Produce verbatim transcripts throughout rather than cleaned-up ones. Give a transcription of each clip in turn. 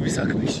bir sakmış.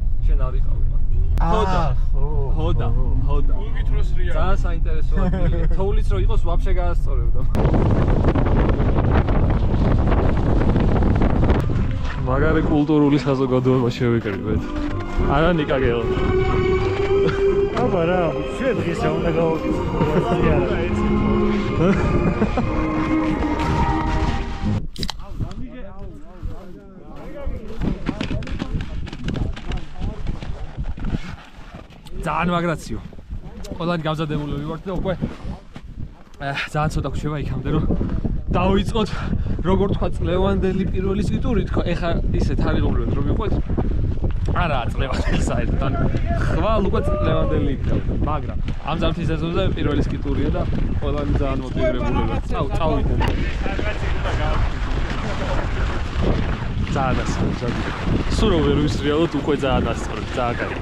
შენ არ იყავი. Hoda, hoda, hoda. Ugi trosriya. Zan sainteresoa dili. Towlits ro iqos vapshe gaastorevda. Magari kulturuli sazogadoba shevikribet. Ara nikageo. Aba ra, she dgisa unda gaogits. ძალიან მაგრაციო. ყველანი გამზადებული ვიყავთ და უკვე ძალიან ცოტა ხდება იქამდე რომ დავიწყოთ როგორ თქვა წლევანდელი პირველი სიტური თქო. ეხა ისე თარიღულობთ რომ ვიყოთ. არა, წლევანდელი საერთოდ ან ხვალ უკვე წლევანდელი იქნება, მაგრამ ამ ზამთრის სეზონზე პირველი სიტურია და ყველანი ძალიან მოტივირებულია. წავ, წავიდნენ. ძალიან ასწორებს. სულ ვერ ვისრიალოთ უკვე ძალიან ასწორებს. ძალიან კარგი.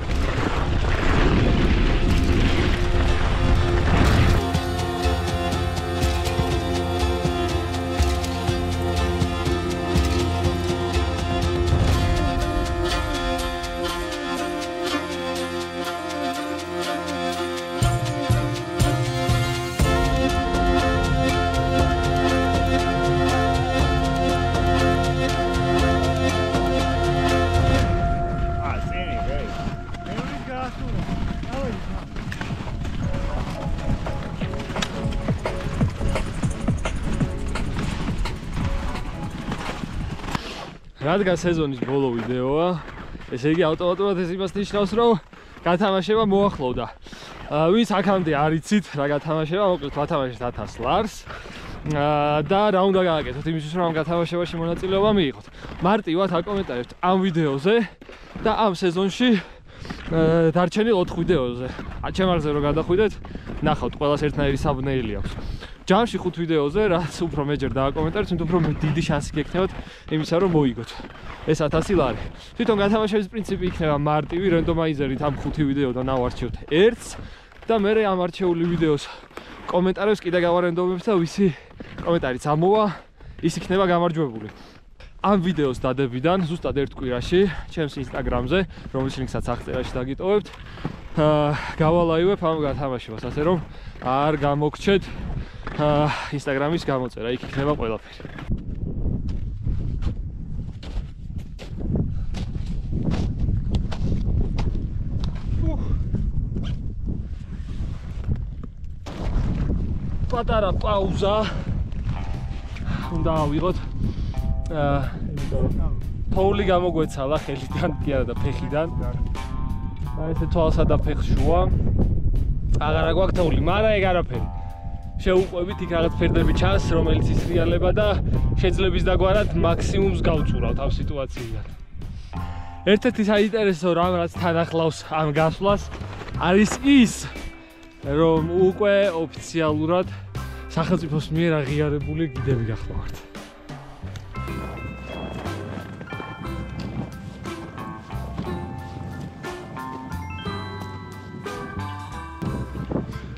Radical sezonis bolo videoa. Ესე იგი ავტომატურად ეს იმას ნიშნავს, რომ გათამაშება მოახლოვდა. Ვინც აქამდე არ იცით რა გათამაშება, მოკლედ გათამაშეთ ათას ლარს. და რა უნდა გააკეთოთ იმისთვის, რომ ამ გათამაშებაში მონაწილეობა მიიღოთ. მარტივად აკომენტარებთ ამ ვიდეოზე და ამ სეზონში დარჩენილ ოთხ ვიდეოზე. ჩემარზე რომ გადახვიდეთ, ნახავთ, ყველას ერთნაირი საბნეილი აქვს. ჯამში ხუთ ვიდეოზე რაც უფრო მეჯერ დააკომენტარეთ, თუმცა უფრო დიდი შანსი გექნებათ იმისა რომ მოიგოთ ეს ათასი ლარი. Თვითონ გათამაშების პრინციპი იქნება მარტივი, რენდომაიზერით ამ ხუთი ვიდეოდან ავარჩევთ ერთს და მე ამ არჩეული ვიდეოს კომენტარებს კიდე გავარენდომებ და ვისი კომენტარიც ამოვა, ის იქნება გამარჯვებული. Ამ ვიდეოს დადებიდან ზუსტად ერთ კვირაში ჩემს Instagram-ზე, რომლის ლინკსაც აღწერაში დაგიტოვებთ, გავალაივებ ამ გათამაშებას, ასე რომ არ გამოგჩეთ Instagram-ის გამოწერა, იქ იქნება ყველაფერი. პატარა პაუზა. უნდა ავიღოთ. თოვლი გამოგვეცალა ხელიდან კი არა და ფეხიდან. და ესე თვალსა და ფეხს შუა. აღარა გვაქვს თოვლი, მაგრამ ეგ არაფერი. შევუყვებით იქ რაღაც ფერდები ჩანს, რომელიც ისრიალება და შეძლების დაგვარად მაქსიმუმს გავწურავთ ამ სიტუაციიდან. ერთ-ერთი საინტერესო რამ რაც თან ახლავს ამ გასვლას არის ის, რომ უკვე ოფიციალურად სახელმწიფოს მიერ აღიარებული გიდები გახლავართ.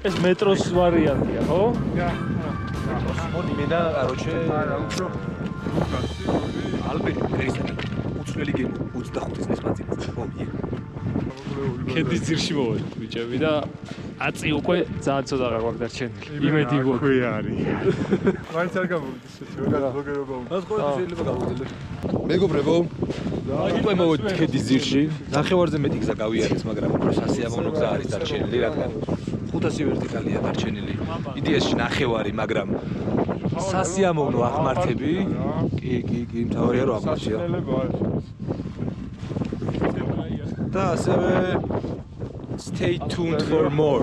ეს მეტროს ვარიანტია, ხო? და მოდი მე და короче უფრო ალბენი გრეისანი უცვლელი გენი ოცდახუთი წლის მანძილზე ხომია. ქედის ძირში მოვედით ბიჭები და აწი უკვე ძალიან ცოტა რა გვაქვს დარჩენილი. იმედი გვაქვს. ხო არის. მაინც არ გამოვიდეს ისეთი რა გოგერობა უნდა. რა თქმა უნდა შეიძლება გავუძლებ. მეგობრებო, უკვე მოვედით ქედის ძირში. ნახევარზე მეტი გზა გავიარეს, მაგრამ უფრო სასიამოვნო გზა არის დარჩენილი, რადგან ხუთასი ვერტიკალია დარჩენილი. იდეაში ნახევარი, მაგრამ სასიამოვნო აღმართები. კი, კი, კი, მთავარია რომ აღმართია. და ასევე stay tuned for more.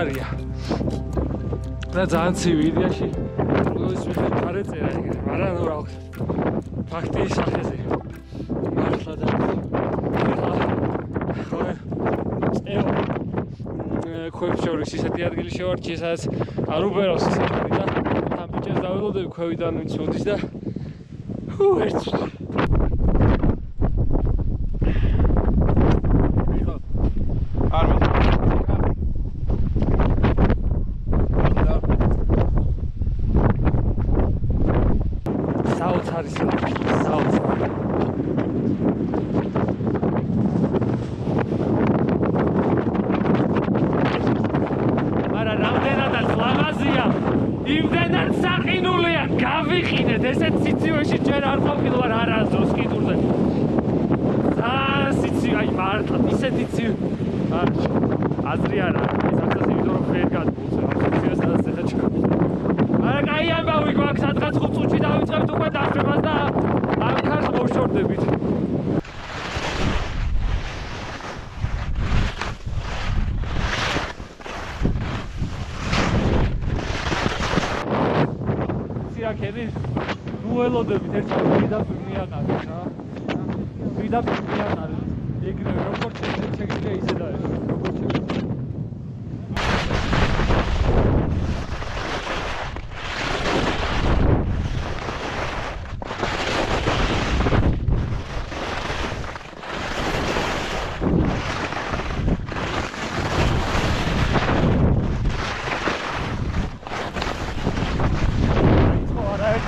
მყარია და ძალიან ცივი იდეაში ის ვიხარ არეწერა ეგრე არანო რა ფაქტი ის ახეზე მართლა და წეო ქვევს შორის ისეთი ადგილი შევარჩიე სადაც არ უბერავს ის ახალი და ამ ბიჭებს დაველოდები ქვევიდან ვინც მოდის და ჰუ ერთს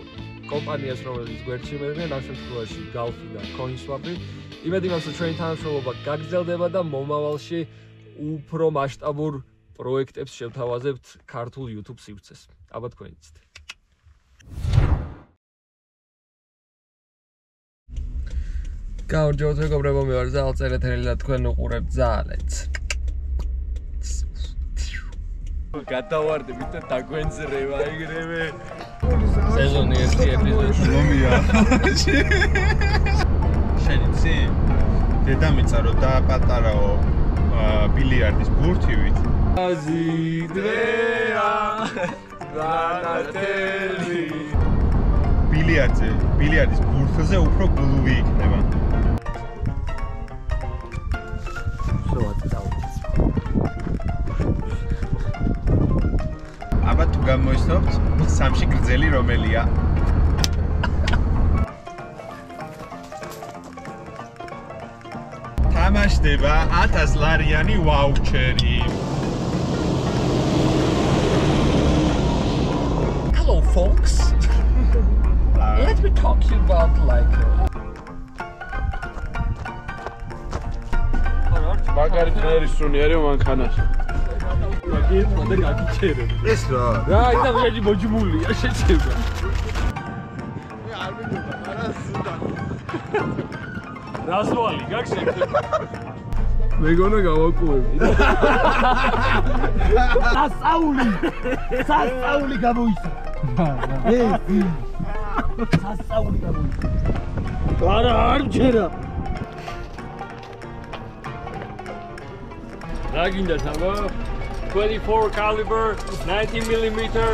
კომპანიას რომელიც გვერდში მევიდნენ ამ შემთხვევაში Golf-ი და Coinswap-ი. იმედი მაქვს რომ ჩვენი თანამშრომლობა გაგრძელდება და მომავალში უფრო მასშტაბურ პროექტებს შევთავაზებთ ქართულ YouTube სივრცეს. აბა თქვენიცით. გაურჯოთ მეგობრებო, მე ვარ ზალწერეთელი და თქვენ უყურებთ ზალეთს. გადავარდებით და დაგვენძრევა ეგრევე სეზონი ერთი ეპიზოდი ლომია შენიცი დედამიწა რო და პატარაო ბილიარდის ბურთივით აზიდრეა რანატელი ბილიარდზე, ბილიარდის ბურთზე უფრო გლუვი იქნება. აბა თუ გამოიცნობთ, სამში გრძელი რომელია? თამაშდება ათას ლარიანი ვაუჩერი. Hello folks. Let me talk to you about like მაგარი ფერის სუნიერი მანქანაში. მაგით მაგარი აკიჩერები. ეს რა? რა, ისა ღეჯი მოჯმულია, შეჭება. მე არ მიგება, არა ზუდა. Rasvali, как же это? Мегона Гавакуев. Сасаули! Сасаули Гавуйса! Сасаули Гавуйса! Ара, арчера! Нагинда сама, twenty-four caliber, ninety millimeter.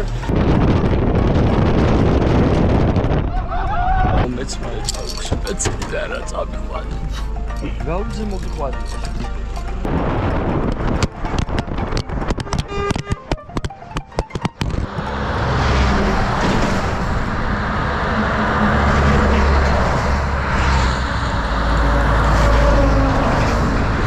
It's my folks. Let's see that. That's all been watching. Well, it's a multi-quadruple.